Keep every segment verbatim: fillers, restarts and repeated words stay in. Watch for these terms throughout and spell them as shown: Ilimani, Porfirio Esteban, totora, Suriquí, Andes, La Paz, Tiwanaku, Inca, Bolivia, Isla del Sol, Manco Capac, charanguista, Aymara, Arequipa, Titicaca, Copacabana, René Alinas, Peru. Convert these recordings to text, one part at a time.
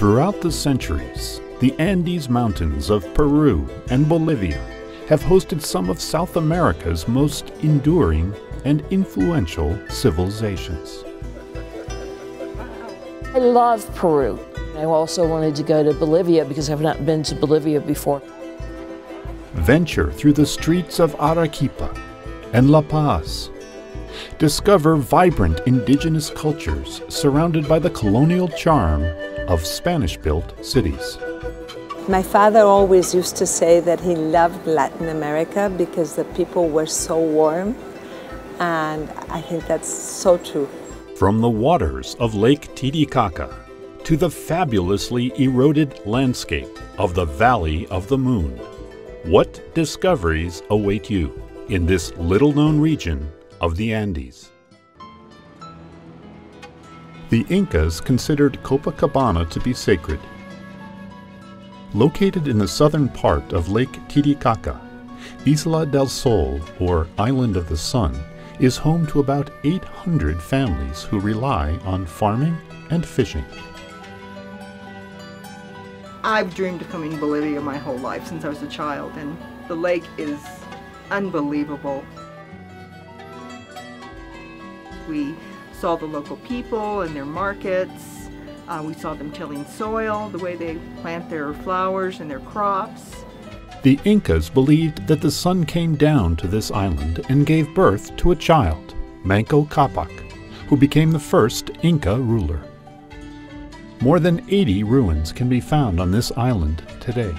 Throughout the centuries, the Andes Mountains of Peru and Bolivia have hosted some of South America's most enduring and influential civilizations. I love Peru. I also wanted to go to Bolivia because I've not been to Bolivia before. Venture through the streets of Arequipa and La Paz. Discover vibrant indigenous cultures surrounded by the colonial charm of Spanish-built cities. My father always used to say that he loved Latin America because the people were so warm, and I think that's so true. From the waters of Lake Titicaca to the fabulously eroded landscape of the Valley of the Moon, what discoveries await you in this little-known region of the Andes? The Incas considered Copacabana to be sacred. Located in the southern part of Lake Titicaca, Isla del Sol, or Island of the Sun, is home to about eight hundred families who rely on farming and fishing. I've dreamed of coming to Bolivia my whole life since I was a child, and the lake is unbelievable. We saw the local people and their markets. Uh, we saw them tilling soil, the way they plant their flowers and their crops. The Incas believed that the sun came down to this island and gave birth to a child, Manco Capac, who became the first Inca ruler. More than eighty ruins can be found on this island today.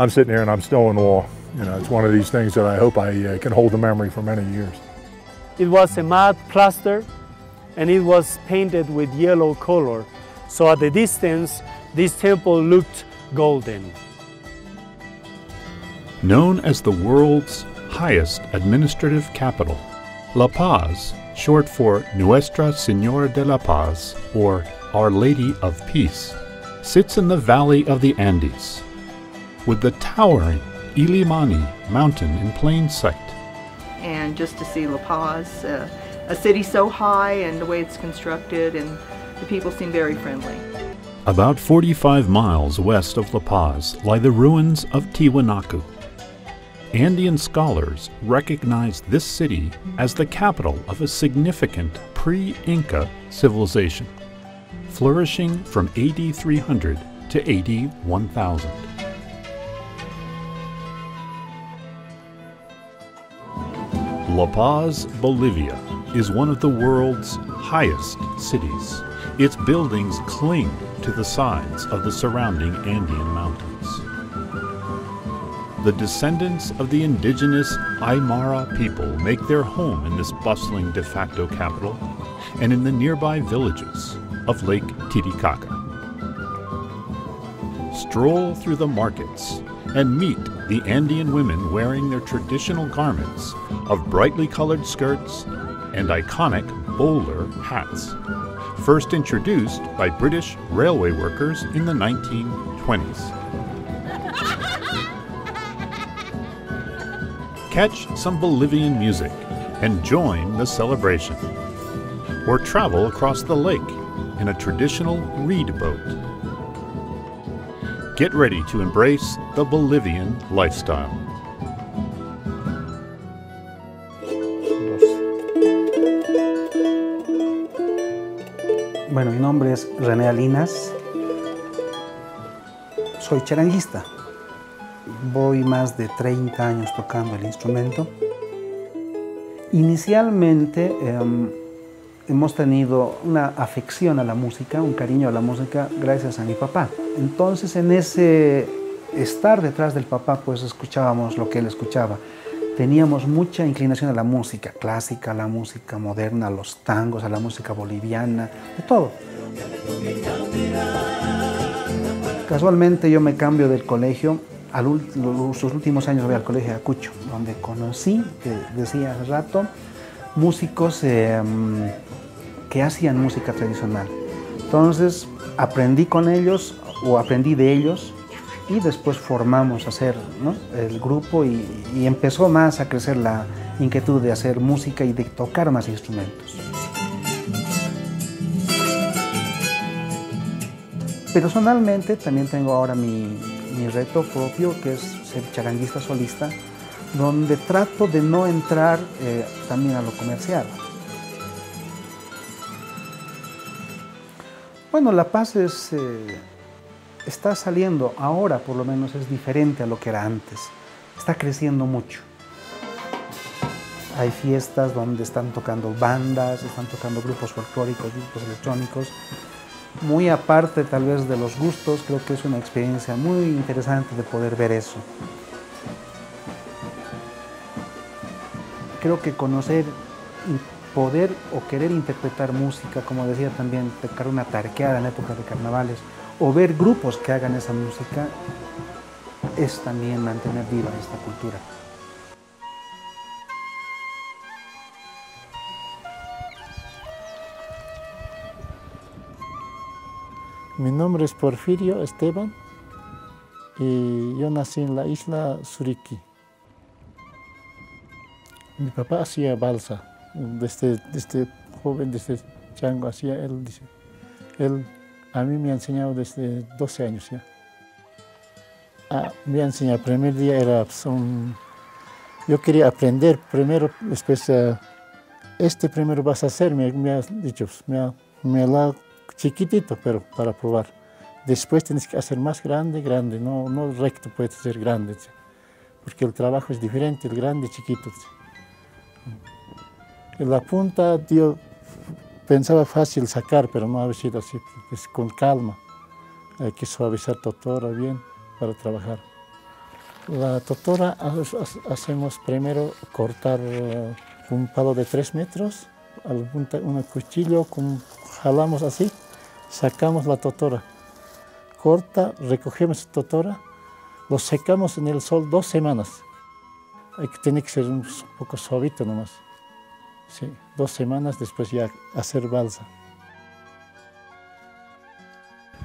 I'm sitting here and I'm still in awe. You know, it's one of these things that I hope I uh, can hold the memory for many years. It was a mud plaster, and it was painted with yellow color. So at the distance, this temple looked golden. Known as the world's highest administrative capital, La Paz, short for Nuestra Señora de la Paz, or Our Lady of Peace, sits in the Valley of the Andes. With the towering Ilimani mountain in plain sight. And just to see La Paz, uh, a city so high, and the way it's constructed, and the people seem very friendly. About forty-five miles west of La Paz lie the ruins of Tiwanaku. Andean scholars recognize this city as the capital of a significant pre-Inca civilization, flourishing from A D three hundred to A D one thousand. La Paz, Bolivia, is one of the world's highest cities. Its buildings cling to the sides of the surrounding Andean mountains. The descendants of the indigenous Aymara people make their home in this bustling de facto capital and in the nearby villages of Lake Titicaca. Stroll through the markets and meet the Andean women wearing their traditional garments of brightly colored skirts and iconic bowler hats, first introduced by British railway workers in the nineteen twenties. Catch some Bolivian music and join the celebration, or travel across the lake in a traditional reed boat. Get ready to embrace the Bolivian lifestyle. Bueno, mi nombre es René Alinas, soy charanguista, voy más de treinta años tocando el instrumento. Inicialmente eh, hemos tenido una afección a la música, un cariño a la música gracias a mi papá. Entonces en ese estar detrás del papá pues escuchábamos lo que él escuchaba. Teníamos mucha inclinación a la música clásica, a la música moderna, a los tangos, a la música boliviana, de todo. Casualmente yo me cambio del colegio, a los últimos años voy al colegio de Acucho, donde conocí, que decía hace rato, músicos eh, que hacían música tradicional. Entonces aprendí con ellos, o aprendí de ellos, y después formamos hacer, ¿no?, el grupo y, y empezó más a crecer la inquietud de hacer música y de tocar más instrumentos. Personalmente también tengo ahora mi, mi reto propio, que es ser charanguista solista, donde trato de no entrar eh, también a lo comercial. Bueno, La Paz es, eh, está saliendo, ahora por lo menos es diferente a lo que era antes. Está creciendo mucho. Hay fiestas donde están tocando bandas, están tocando grupos folclóricos, grupos electrónicos. Muy aparte tal vez de los gustos, creo que es una experiencia muy interesante de poder ver eso. Creo que conocer y poder o querer interpretar música, como decía también, tocar una tarqueada en época de carnavales, o ver grupos que hagan esa música, es también mantener viva esta cultura. Mi nombre es Porfirio Esteban y yo nací en la isla Suriquí. Mi papá hacía balsa, desde, desde joven, desde chango, hacía él, dice, él a mí me ha enseñado desde doce años ya. Ah, me ha enseñado, el primer día era, son, yo quería aprender primero, después, uh, este primero vas a hacer, me, me ha dicho, me ha, me la, chiquitito, pero para probar. Después tienes que hacer más grande, grande, no, no recto puede ser grande, ¿sí? Porque el trabajo es diferente, el grande, chiquito. ¿Sí? En la punta yo pensaba fácil sacar, pero no ha sido así, es con calma. Hay que suavizar totora bien para trabajar. La totora hacemos primero cortar un palo de tres metros, un cuchillo, con, jalamos así, sacamos la totora, corta, recogemos la totora, lo secamos en el sol dos semanas. Hay que, tiene que ser un poco suavito nomás. Sí, dos semanas después ya hacer balsa.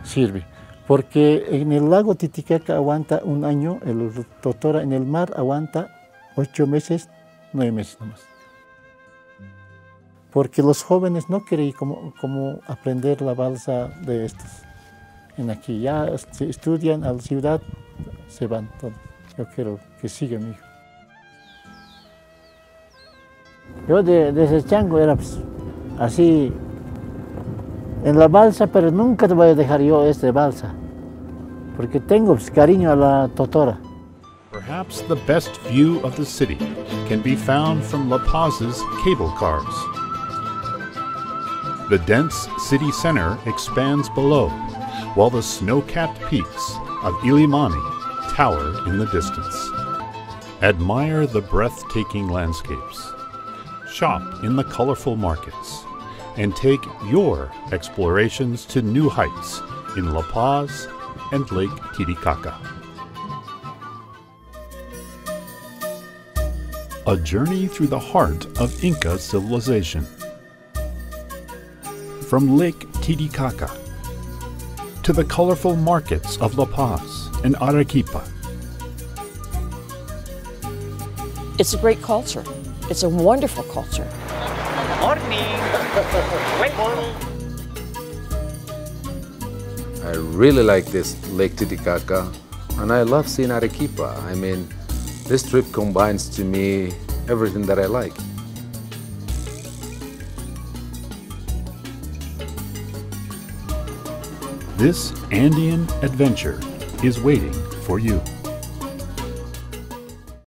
Sirve, porque en el lago Titicaca aguanta un año, el totora en el mar aguanta ocho meses, nueve meses nomás. Porque los jóvenes no querían como, como aprender la balsa de estos. En aquí ya se estudian a la ciudad, se van todos. Yo quiero que siga mi hijo. Yo de, desde chango era pues, así, en la balsa, pero nunca te voy a dejar yo este balsa, porque tengo pues, cariño a la totora. Perhaps the best view of the city can be found from La Paz's cable cars. The dense city center expands below, while the snow-capped peaks of Ilimani tower in the distance. Admire the breathtaking landscapes, shop in the colorful markets, and take your explorations to new heights in La Paz and Lake Titicaca. A journey through the heart of Inca civilization. From Lake Titicaca to the colorful markets of La Paz and Arequipa. It's a great culture. It's a wonderful culture. Morning. Good morning. I really like this Lake Titicaca, and I love seeing Arequipa. I mean, this trip combines to me everything that I like. This Andean adventure is waiting for you.